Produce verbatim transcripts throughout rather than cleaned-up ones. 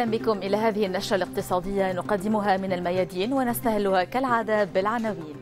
أهلا بكم إلى هذه النشرة الاقتصادية نقدمها من الميادين ونستهلها كالعادة بالعناوين.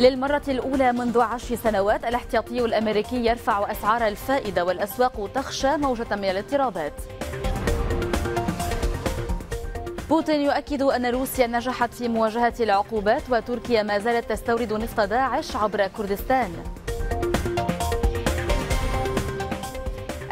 للمرة الأولى منذ عشر سنوات الاحتياطي الأمريكي يرفع أسعار الفائدة والأسواق تخشى موجة من الاضطرابات. بوتين يؤكد أن روسيا نجحت في مواجهة العقوبات وتركيا ما زالت تستورد نفط داعش عبر كردستان.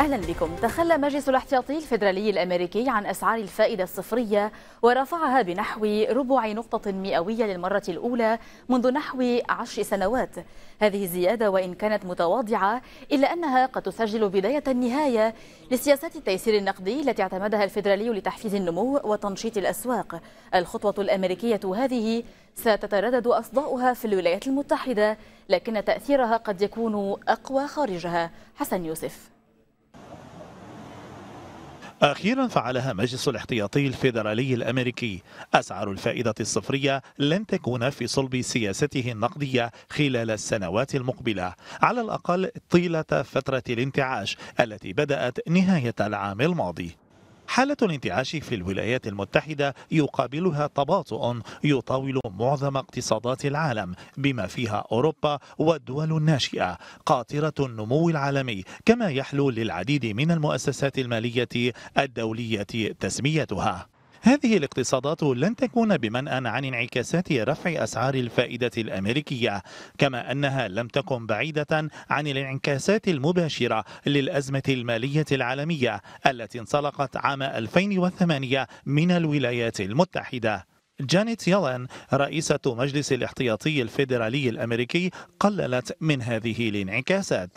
أهلا بكم. تخلى مجلس الاحتياطي الفيدرالي الأمريكي عن أسعار الفائدة الصفرية ورفعها بنحو ربع نقطة مئوية للمرة الأولى منذ نحو عشر سنوات. هذه الزيادة وإن كانت متواضعة إلا أنها قد تسجل بداية النهاية لسياسات التيسير النقدي التي اعتمدها الفيدرالي لتحفيز النمو وتنشيط الأسواق. الخطوة الأمريكية هذه ستتردد أصداؤها في الولايات المتحدة لكن تأثيرها قد يكون أقوى خارجها. حسن يوسف. أخيرا فعلها مجلس الاحتياطي الفيدرالي الأمريكي. أسعار الفائدة الصفرية لن تكون في صلب سياسته النقدية خلال السنوات المقبلة، على الأقل طيلة فترة الانتعاش التي بدأت نهاية العام الماضي. حالة الانتعاش في الولايات المتحدة يقابلها تباطؤ يطاول معظم اقتصادات العالم بما فيها أوروبا والدول الناشئة، قاطرة النمو العالمي، كما يحلو للعديد من المؤسسات المالية الدولية تسميتها. هذه الاقتصادات لن تكون بمنأى عن انعكاسات رفع أسعار الفائدة الأمريكية، كما أنها لم تكن بعيدة عن الانعكاسات المباشرة للأزمة المالية العالمية التي انطلقت عام ألفين وثمانية من الولايات المتحدة. جانيت يلين رئيسة مجلس الاحتياطي الفيدرالي الأمريكي قللت من هذه الانعكاسات.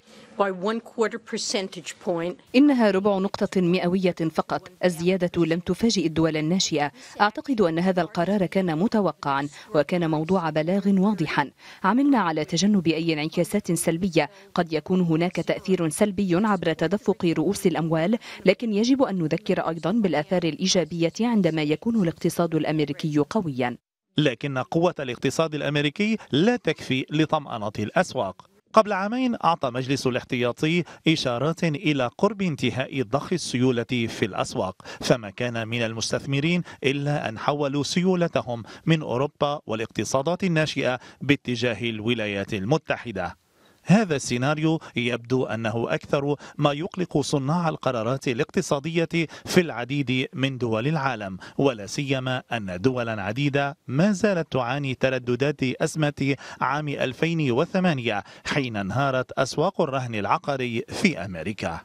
إنها ربع نقطة مئوية فقط. الزيادة لم تفاجئ الدول الناشئة. أعتقد أن هذا القرار كان متوقعا وكان موضوع بلاغ واضحا. عملنا على تجنب أي انعكاسات سلبية. قد يكون هناك تأثير سلبي عبر تدفق رؤوس الأموال، لكن يجب أن نذكر أيضا بالآثار الإيجابية عندما يكون الاقتصاد الأمريكي قويا. لكن قوة الاقتصاد الأمريكي لا تكفي لطمأنة الأسواق. قبل عامين أعطى مجلس الاحتياطي إشارات إلى قرب انتهاء ضخ السيولة في الأسواق، فما كان من المستثمرين إلا أن حولوا سيولتهم من أوروبا والاقتصادات الناشئة باتجاه الولايات المتحدة. هذا السيناريو يبدو أنه أكثر ما يقلق صناع القرارات الاقتصادية في العديد من دول العالم، ولا سيما أن دولا عديدة ما زالت تعاني ترددات أزمة عام ألفين وثمانية حين انهارت أسواق الرهن العقاري في أمريكا.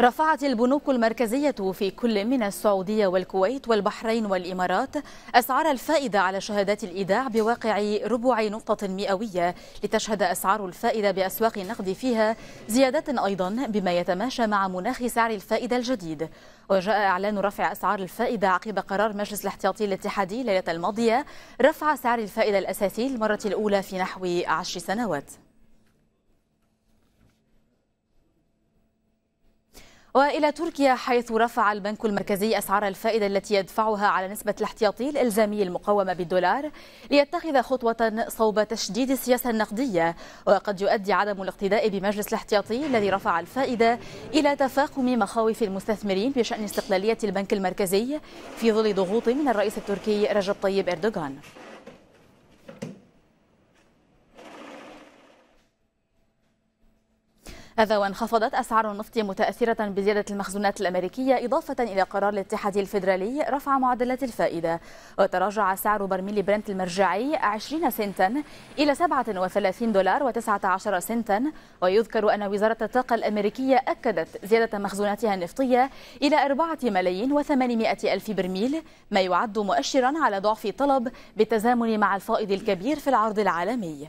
رفعت البنوك المركزية في كل من السعودية والكويت والبحرين والإمارات أسعار الفائدة على شهادات الإيداع بواقع ربع نقطة مئوية، لتشهد أسعار الفائدة بأسواق النقد فيها زيادة أيضا بما يتماشى مع مناخ سعر الفائدة الجديد. وجاء إعلان رفع أسعار الفائدة عقب قرار مجلس الاحتياطي الاتحادي الليلة الماضية رفع سعر الفائدة الأساسي للمرة الأولى في نحو عشر سنوات. وإلى تركيا، حيث رفع البنك المركزي أسعار الفائدة التي يدفعها على نسبة الاحتياطي الإلزامي المقومة بالدولار ليتخذ خطوة صوب تشديد السياسة النقدية. وقد يؤدي عدم الاقتداء بمجلس الاحتياطي الذي رفع الفائدة إلى تفاقم مخاوف المستثمرين بشأن استقلالية البنك المركزي في ظل ضغوط من الرئيس التركي رجب طيب أردوغان. هذا وانخفضت أسعار النفط متأثرة بزيادة المخزونات الأمريكية، إضافة إلى قرار الاتحاد الفيدرالي رفع معدلات الفائدة. وتراجع سعر برميل برنت المرجعي عشرين سنتا إلى سبعة وثلاثين دولار وتسعة عشر سنتا. ويذكر أن وزارة الطاقة الأمريكية أكدت زيادة مخزوناتها النفطية إلى أربعة ملايين وثمانمائة ألف برميل، ما يعد مؤشرا على ضعف الطلب بالتزامن مع الفائض الكبير في العرض العالمي.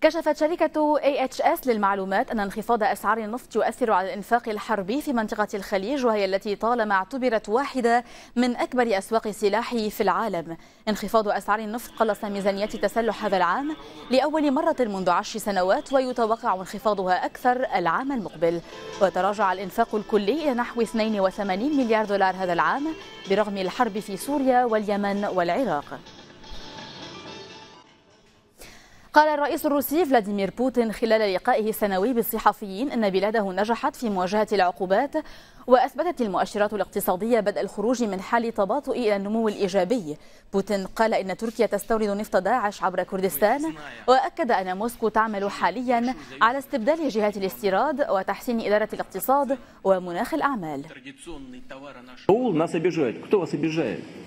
كشفت شركة إيه إتش إس للمعلومات أن انخفاض أسعار النفط يؤثر على الإنفاق الحربي في منطقة الخليج، وهي التي طالما اعتبرت واحدة من أكبر أسواق السلاح في العالم. انخفاض أسعار النفط قلص ميزانية تسلح هذا العام لأول مرة منذ عشر سنوات، ويتوقع انخفاضها أكثر العام المقبل. وتراجع الإنفاق الكلي إلى نحو اثنين وثمانين مليار دولار هذا العام برغم الحرب في سوريا واليمن والعراق. قال الرئيس الروسي فلاديمير بوتين خلال لقائه السنوي بالصحفيين أن بلاده نجحت في مواجهة العقوبات، وأثبتت المؤشرات الاقتصادية بدء الخروج من حال تباطؤ إلى النمو الإيجابي. بوتين قال إن تركيا تستورد نفط داعش عبر كردستان، وأكد أن موسكو تعمل حاليا على استبدال جهات الاستيراد وتحسين إدارة الاقتصاد ومناخ الأعمال.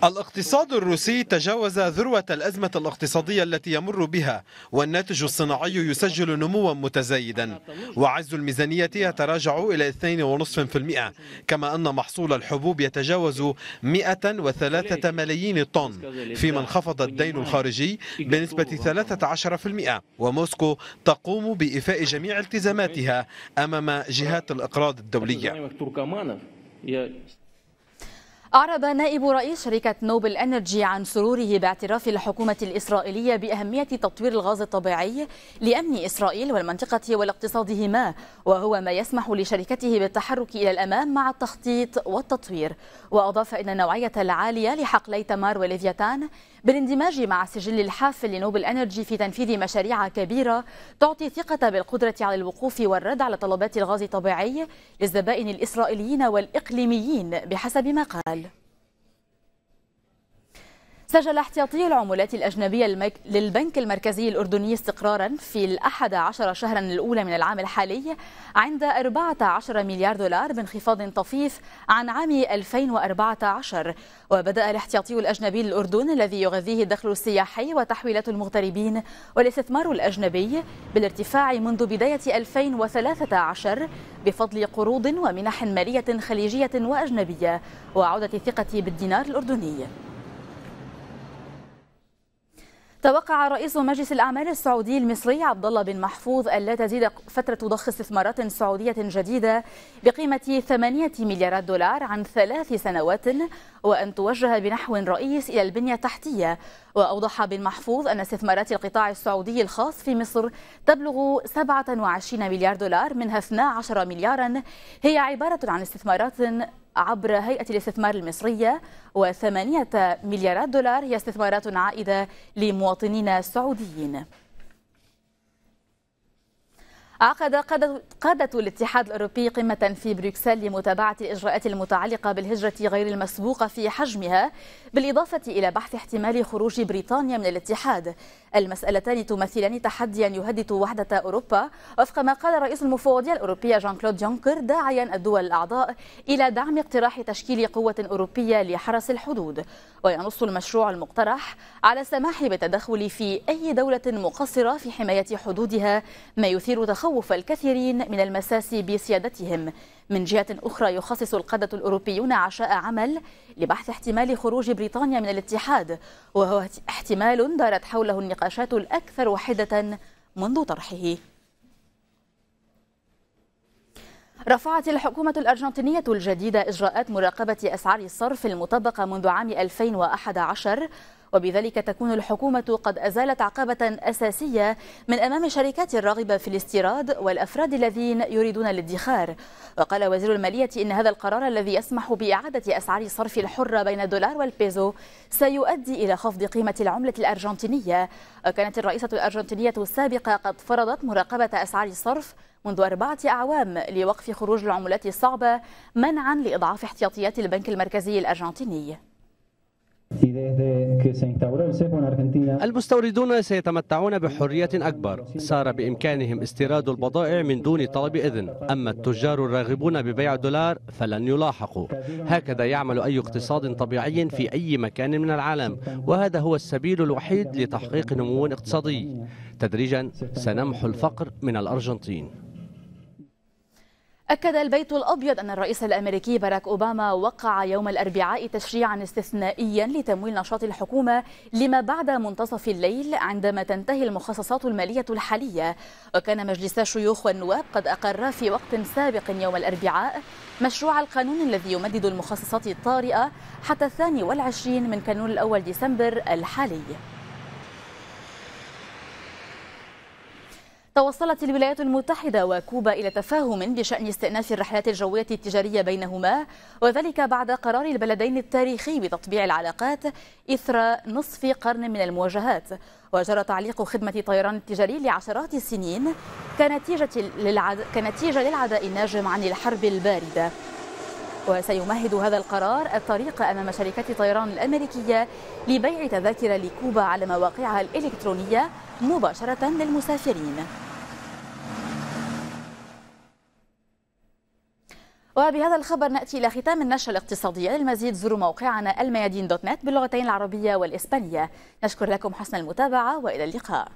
الاقتصاد الروسي تجاوز ذروة الأزمة الاقتصادية التي يمر بها، والناتج الصناعي يسجل نموا متزايدا، وعجز الميزانية يتراجع إلى اثنين فاصلة خمسة بالمئة، كما أن محصول الحبوب يتجاوز مئة وثلاثة ملايين طن، فيما انخفض الدين الخارجي بنسبة ثلاثة عشر بالمئة، وموسكو تقوم بإيفاء جميع التزاماتها أمام جهات الإقراض الدولية. أعرب نائب رئيس شركة نوبل أنرجي عن سروره باعتراف الحكومة الإسرائيلية بأهمية تطوير الغاز الطبيعي لأمن إسرائيل والمنطقة والاقتصادهما، وهو ما يسمح لشركته بالتحرك إلى الأمام مع التخطيط والتطوير. وأضاف أن النوعية العالية لحقلي تمار وليفياتان بالاندماج مع السجل الحافل لنوبل أنرجي في تنفيذ مشاريع كبيرة تعطي ثقة بالقدرة على الوقوف والرد على طلبات الغاز الطبيعي للزبائن الإسرائيليين والإقليميين بحسب ما قال. سجل احتياطي العملات الأجنبية للبنك المركزي الأردني استقرارا في الأحد عشر شهرا الأولى من العام الحالي عند أربعة عشر مليار دولار، بانخفاض طفيف عن عام ألفين وأربعة عشر. وبدأ الاحتياطي الأجنبي للأردن الذي يغذيه الدخل السياحي وتحويلات المغتربين والاستثمار الأجنبي بالارتفاع منذ بداية ألفين وثلاثة عشر بفضل قروض ومنح مالية خليجية وأجنبية وعودة الثقة بالدينار الأردني. توقع رئيس مجلس الأعمال السعودي المصري عبد الله بن محفوظ ألا تزيد فترة ضخ استثمارات سعودية جديدة بقيمة ثمانية مليارات دولار عن ثلاث سنوات، وأن توجه بنحو رئيس إلى البنية التحتية. وأوضح بن محفوظ أن استثمارات القطاع السعودي الخاص في مصر تبلغ سبعة وعشرين مليار دولار، منها اثنا عشر مليارا هي عبارة عن استثمارات عبر هيئة الاستثمار المصرية، وثمانية مليارات دولار هي استثمارات عائدة لمواطنين سعوديين. عقد قادة الاتحاد الأوروبي قمة في بروكسل لمتابعة الإجراءات المتعلقة بالهجرة غير المسبوقة في حجمها، بالإضافة إلى بحث احتمال خروج بريطانيا من الاتحاد. المسألتان تمثلان تحديا يهدد وحدة أوروبا، وفق ما قال رئيس المفوضية الأوروبية جان كلود جونكر، داعيا الدول الأعضاء إلى دعم اقتراح تشكيل قوة أوروبية لحرس الحدود. وينص المشروع المقترح على السماح بالتدخل في أي دولة مقصرة في حماية حدودها، ما يثير تخوف الكثيرين من المساس بسيادتهم. من جهة أخرى، يخصص القادة الأوروبيون عشاء عمل لبحث احتمال خروج بريطانيا من الاتحاد، وهو احتمال دارت حوله النقاشات الأكثر حدة منذ طرحه. رفعت الحكومة الأرجنتينية الجديدة إجراءات مراقبة أسعار الصرف المطبقة منذ عام ألفين وأحد عشر، وبذلك تكون الحكومة قد أزالت عقبة أساسية من أمام الشركات الراغبة في الاستيراد والأفراد الذين يريدون الادخار. وقال وزير المالية إن هذا القرار الذي يسمح بإعادة أسعار الصرف الحرة بين الدولار والبيزو سيؤدي إلى خفض قيمة العملة الأرجنتينية. وكانت الرئيسة الأرجنتينية السابقة قد فرضت مراقبة أسعار الصرف منذ أربعة أعوام لوقف خروج العملات الصعبة، منعا لإضعاف احتياطيات البنك المركزي الأرجنتيني. المستوردون سيتمتعون بحرية أكبر، صار بإمكانهم استيراد البضائع من دون طلب إذن، أما التجار الراغبون ببيع دولار فلن يلاحقوا. هكذا يعمل أي اقتصاد طبيعي في أي مكان من العالم، وهذا هو السبيل الوحيد لتحقيق نمو اقتصادي. تدريجا سنمحو الفقر من الأرجنتين. أكد البيت الأبيض أن الرئيس الأمريكي باراك أوباما وقع يوم الأربعاء تشريعا استثنائيا لتمويل نشاط الحكومة لما بعد منتصف الليل عندما تنتهي المخصصات المالية الحالية. وكان مجلس الشيوخ والنواب قد أقر في وقت سابق يوم الأربعاء مشروع القانون الذي يمدد المخصصات الطارئة حتى الثاني والعشرين من كانون الأول ديسمبر الحالي. توصلت الولايات المتحدة وكوبا إلى تفاهم بشأن استئناف الرحلات الجوية التجارية بينهما، وذلك بعد قرار البلدين التاريخي بتطبيع العلاقات إثر نصف قرن من المواجهات. وجرى تعليق خدمة الطيران التجاري لعشرات السنين كنتيجة للعد... كنتيجة للعداء الناجم عن الحرب الباردة. وسيمهد هذا القرار الطريق أمام شركات الطيران الأمريكية لبيع تذاكر لكوبا على مواقعها الإلكترونية مباشرة للمسافرين. وبهذا الخبر نأتي إلى ختام النشرة الاقتصادية. للمزيد زوروا موقعنا الميادين دوت نت باللغتين العربية والإسبانية. نشكر لكم حسن المتابعة وإلى اللقاء.